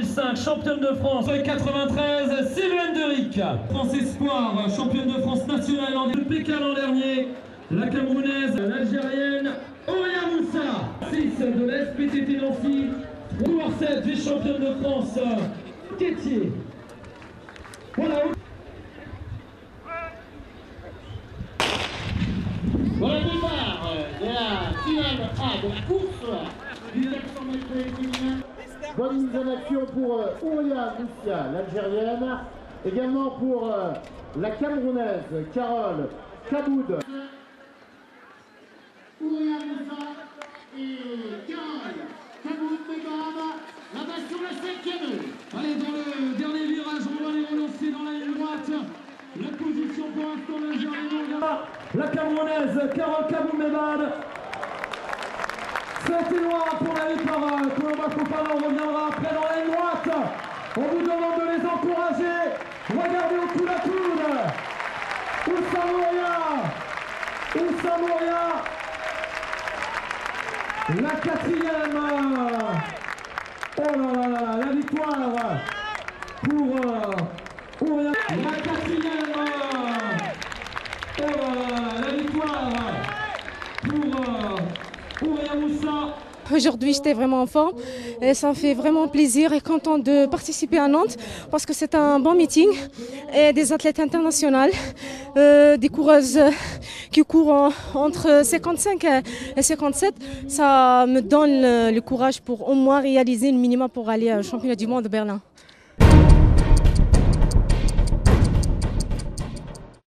2005, championne de France 93, Sylvaine Derycke. France Espoir, championne de France nationale en Pékin l'an dernier, la Camerounaise, l'Algérienne Houria Moussa. 6 de l'SPTT Nancy, numéro 7, vice-championne de France, Quétier. Voilà le départ de la finale A de la course du 400 mètres féminin. Bonne mise en action pour Houria Moussa, l'Algérienne. Également pour la Camerounaise, Carole Kaboud. Houria Moussa et Carole Kaboud Mbam. La base sur la 5e. Allez, dans le dernier virage, on va les relancer dans la ligne droite. La position pour l'instant de l'Algérienne. La Camerounaise, Carole Kaboud Mbam. C'était loin pour la victoire. Colomba Coupala, on reviendra après dans la ligne droite. On vous demande de les encourager. Regardez au coude à coude. Houria. La 4e. Oh là là là, la victoire pour Houria. La 4e. Oh là là, la victoire pour Houria Moussa. Aujourd'hui, j'étais vraiment en forme et ça me fait vraiment plaisir et content de participer à Nantes parce que c'est un bon meeting et des athlètes internationaux, des coureuses qui courent entre 55 et 57. Ça me donne le courage pour au moins réaliser le minimum pour aller au championnat du monde de Berlin.